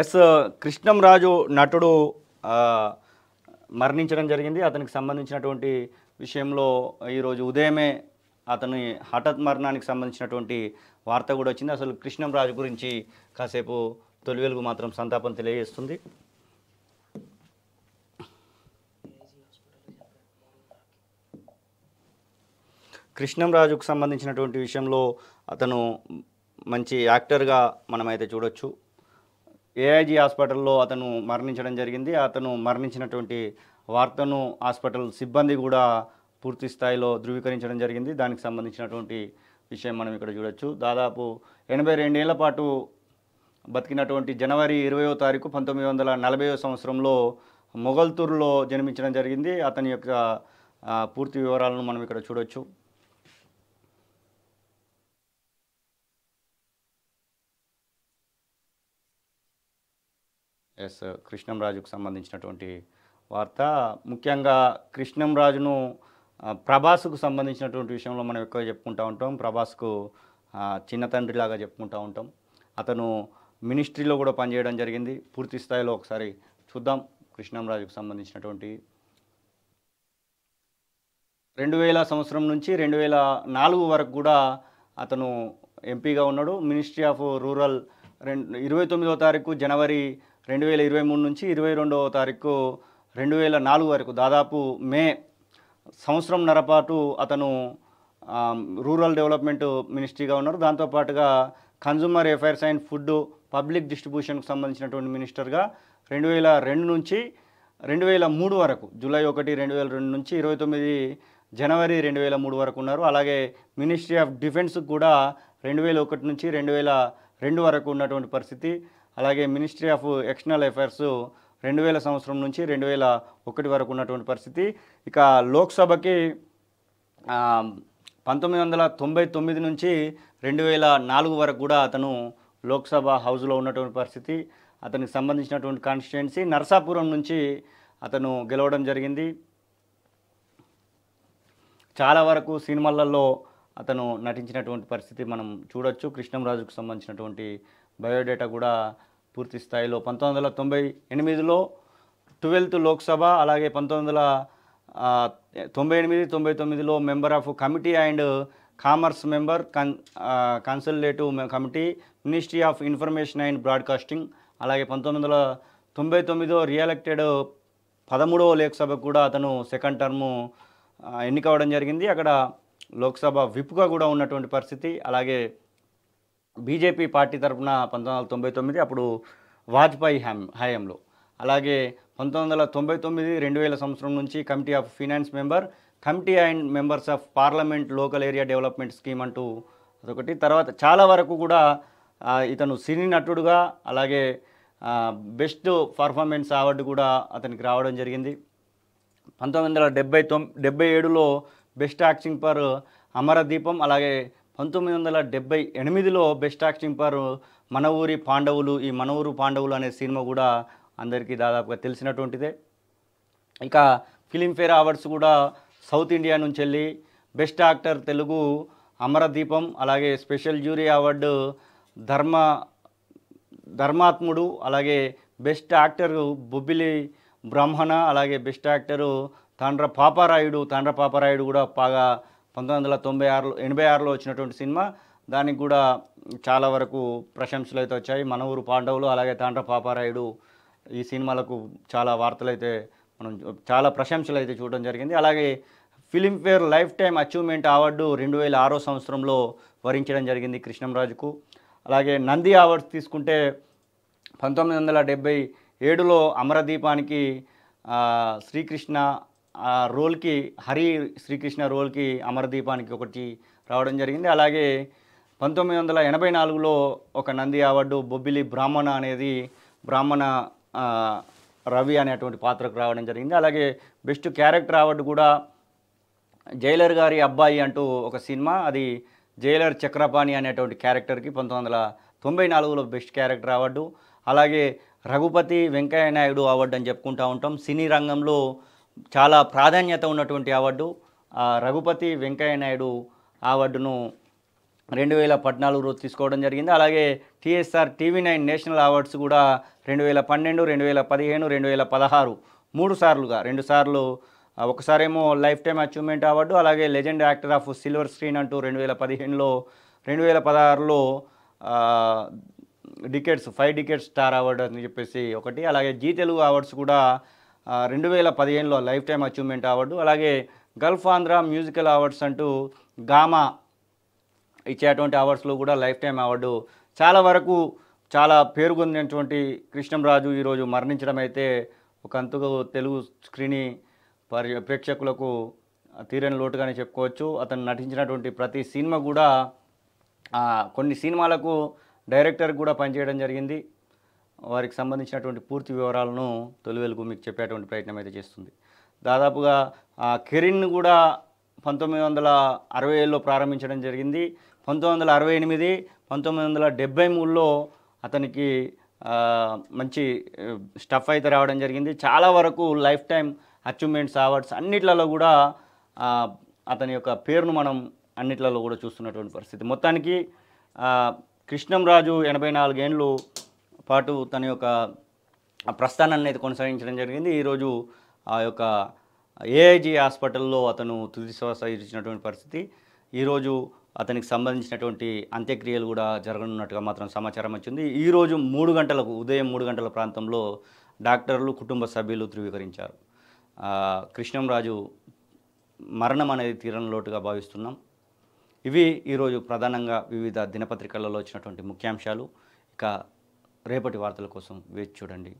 Yes Krishnam Raju నటుడు మరణించడం జరిగింది. అతనికి సంబంధించినటువంటి విషయంలో ఈరోజు ఉదయమే అతని హఠాత్ మరణానికి సంబంధించినటువంటి వార్త కూడా వచ్చింది. అసలు కృష్ణం రాజు గురించి కాసేపు తొలి వెలుగు మాత్రం సంతాపం తెలియజేస్తుంది. కృష్ణం రాజుకు సంబంధించినటువంటి విషయంలో అతను మంచి యాక్టర్గా మనమైతే చూడొచ్చు. ఏఐజీ హాస్పిటల్లో అతను మరణించడం జరిగింది. అతను మరణించినటువంటి వార్తను హాస్పిటల్ సిబ్బంది కూడా పూర్తి స్థాయిలో ధృవీకరించడం జరిగింది. దానికి సంబంధించినటువంటి విషయం మనం ఇక్కడ చూడొచ్చు. దాదాపు 82 ఏళ్ల పాటు బతికినటువంటి జనవరి 20వ తారీఖు 1940వ సంవత్సరంలో మొగల్తూరులో జన్మించడం జరిగింది. అతని యొక్క పూర్తి వివరాలను మనం ఇక్కడ చూడొచ్చు. ఎస్ కృష్ణం రాజుకు సంబంధించినటువంటి వార్త, ముఖ్యంగా కృష్ణం రాజును ప్రభాస్కు సంబంధించినటువంటి విషయంలో మనం ఎక్కువ చెప్పుకుంటూ ఉంటాం. ప్రభాస్కు చిన్న తండ్రిలాగా చెప్పుకుంటూ ఉంటాం. అతను మినిస్ట్రీలో కూడా పనిచేయడం జరిగింది. పూర్తి స్థాయిలో ఒకసారి చూద్దాం కృష్ణం రాజుకు సంబంధించినటువంటి. 2000 సంవత్సరం నుంచి 2004 వరకు కూడా అతను ఎంపీగా ఉన్నాడు. మినిస్ట్రీ ఆఫ్ రూరల్ 29వ తారీఖు జనవరి 2023 నుంచి 22వ తారీఖు 2004 వరకు దాదాపు సంవత్సరంన్నర పాటు అతను రూరల్ డెవలప్మెంట్ మినిస్ట్రీగా ఉన్నారు. దాంతోపాటుగా consumer affairs and food public డిస్ట్రిబ్యూషన్కు సంబంధించినటువంటి మినిస్టర్గా 2002 నుంచి 2003 వరకు, జూలై 1, 2002 నుంచి 29 జనవరి 2003 వరకు ఉన్నారు. అలాగే మినిస్ట్రీ ఆఫ్ డిఫెన్స్కు కూడా 2001 నుంచి 2002 వరకు ఉన్నటువంటి పరిస్థితి. అలాగే మినిస్ట్రీ ఆఫ్ ఎక్స్టర్నల్ అఫైర్స్ 2000 సంవత్సరం నుంచి 2001 వరకు ఉన్నటువంటి పరిస్థితి. ఇక లోక్సభకి 1999 నుంచి 2004 వరకు కూడా అతను లోక్సభ హౌస్లో ఉన్నటువంటి పరిస్థితి. అతనికి సంబంధించినటువంటి కాన్స్టిట్యుయెన్సీ నర్సాపురం నుంచి అతను గెలవడం జరిగింది. చాలా వరకు సినిమాలలో అతను నటించినటువంటి పరిస్థితి మనం చూడొచ్చు. కృష్ణంరాజుకు సంబంధించినటువంటి బయోడేటా కూడా పూర్తి స్థాయిలో 1998లో 12th లోక్సభ, అలాగే 1998-99లో member of committee and commerce member, consultative committee, ministry of information and broadcasting. అలాగే 1999లో రియలెక్టెడ్ 13వ లోక్సభ కూడా అతను సెకండ్ టర్ము ఎన్నికవడం జరిగింది. అక్కడ లోక్సభ విప్గా కూడా ఉన్నటువంటి పరిస్థితి. అలాగే బీజేపీ పార్టీ తరఫున 1999 అప్పుడు వాజ్పాయి హయాంలో, అలాగే 1999-2000 సంవత్సరం నుంచి committee of finance member, committee and members of parliament local area development scheme అంటూ అదొకటి. తర్వాత చాలా వరకు కూడా ఇతను సినీ నటుడుగా, అలాగే బెస్ట్ పర్ఫార్మెన్స్ అవార్డు కూడా అతనికి రావడం జరిగింది. 1977లో బెస్ట్ యాక్టింగ్ ఫర్ అమరదీపం, అలాగే 1978లో బెస్ట్ యాక్టింగ్ ఫర్ మనూరి పాండవులు. ఈ మనూరు పాండవులు అనే సినిమా కూడా అందరికీ దాదాపుగా తెలిసినటువంటిదే. ఇక ఫిలింఫేర్ అవార్డ్స్ కూడా సౌత్ ఇండియా నుంచి వెళ్ళి బెస్ట్ యాక్టర్ తెలుగు అమరదీపం, అలాగే స్పెషల్ జ్యూరీ అవార్డు ధర్మాత్ముడు, అలాగే బెస్ట్ యాక్టరు బొబ్బిలి బ్రహ్మణ, అలాగే బెస్ట్ యాక్టరు తాండ్ర పాపారాయుడు కూడా బాగా 1986 వచ్చినటువంటి సినిమా, దానికి కూడా చాలా వరకు ప్రశంసలు అయితే వచ్చాయి. మనూరు పాండవులు అలాగే తాండ్ర పాపారాయుడు ఈ సినిమాలకు చాలా వార్తలు అయితే మనం చాలా ప్రశంసలు అయితే చూడడం జరిగింది. అలాగే Filmfare life time achievement award 2006 సంవత్సరంలో వరించడం జరిగింది కృష్ణంరాజుకు. అలాగే నంది అవార్డ్స్ తీసుకుంటే 1977లో అమరదీపానికి శ్రీకృష్ణ రోల్కి, హరి శ్రీకృష్ణ రోల్కి అమరదీపానికి ఒకటి రావడం జరిగింది. అలాగే 1984లో ఒక నంది అవార్డు బొబ్బిలి బ్రాహ్మణ అనేది రవి అనేటువంటి పాత్రకు రావడం జరిగింది. అలాగే బెస్ట్ క్యారెక్టర్ అవార్డు కూడా జైలర్ గారి అబ్బాయి అంటూ ఒక సినిమా, అది జైలర్ చక్రపాణి అనేటువంటి క్యారెక్టర్కి 1994లో బెస్ట్ క్యారెక్టర్ అవార్డు. అలాగే రఘుపతి వెంకయ్య నాయుడు అవార్డు అని చెప్పుకుంటూ ఉంటాం. సినీ రంగంలో చాలా ప్రాధాన్యత ఉన్నటువంటి అవార్డు రఘుపతి వెంకయ్య నాయుడు అవార్డును 2014 రోజు తీసుకోవడం జరిగింది. అలాగే టీఎస్ఆర్ టీవీ 9 నేషనల్ అవార్డ్స్ కూడా 2012, 2015, 2016 మూడు సార్లుగా, రెండు సార్లు, ఒకసారేమో లైఫ్ టైమ్ అచీవ్మెంట్ అవార్డు, అలాగే legend actor of silver screen అంటూ 2015లో, 2016లో డికెట్స్ 5 డికెట్స్ స్టార్ అవార్డు అని చెప్పేసి ఒకటి, అలాగే జీ తెలుగు అవార్డ్స్ కూడా 2015లో లైఫ్ టైమ్ అచీవ్మెంట్ అవార్డు, అలాగే గల్ఫ్ ఆంధ్ర మ్యూజికల్ అవార్డ్స్ అంటూ గామా ఇచ్చేటువంటి అవార్డ్స్లో కూడా లైఫ్ టైమ్ అవార్డు. చాలా వరకు చాలా పేరు పొందినటువంటి కృష్ణం రాజు ఈరోజు మరణించడం అయితే ఒక అంతకు తెలుగు స్క్రీని ప్రేక్షకులకు తీరని లోటుగానే చెప్పుకోవచ్చు. అతను నటించినటువంటి ప్రతి సినిమా కూడా, కొన్ని సినిమాలకు డైరెక్టర్ కూడా పనిచేయడం జరిగింది. వారికి సంబంధించినటువంటి పూర్తి వివరాలను తొలివెలుగు మీకు చెప్పేటువంటి ప్రయత్నం అయితే చేస్తుంది. దాదాపుగా కెరీర్ను కూడా 1960లో ప్రారంభించడం జరిగింది. 1968, 1973లో అతనికి మంచి స్టఫ్ అయితే రావడం జరిగింది. చాలా వరకు లైఫ్ టైం అచీవ్మెంట్స్ అవార్డ్స్ అన్నిట్లలో కూడా అతని యొక్క పేరును మనం అన్నిట్లలో కూడా చూస్తున్నటువంటి పరిస్థితి. మొత్తానికి కృష్ణం రాజు 84 ఏళ్ళ పాటు తన యొక్క ప్రస్థానాన్ని అయితే కొనసాగించడం జరిగింది. ఈరోజు ఆ యొక్క ఏఐజీ హాస్పిటల్లో అతను తుది శ్వాస విడిచినటువంటి పరిస్థితి. ఈరోజు అతనికి సంబంధించినటువంటి అంత్యక్రియలు కూడా జరగనున్నట్టుగా మాత్రం సమాచారం వచ్చింది. ఈరోజు 3 గంటలకు, ఉదయం 3 గంటల ప్రాంతంలో డాక్టర్లు, కుటుంబ సభ్యులు ధృవీకరించారు. కృష్ణం రాజు మరణం అనేది తీరని లోటుగా భావిస్తున్నాం. ఇవి ఈరోజు ప్రధానంగా వివిధ దినపత్రికలలో వచ్చినటువంటి ముఖ్యాంశాలు. ఇక రేపటి వార్తల కోసం వేచి చూడండి.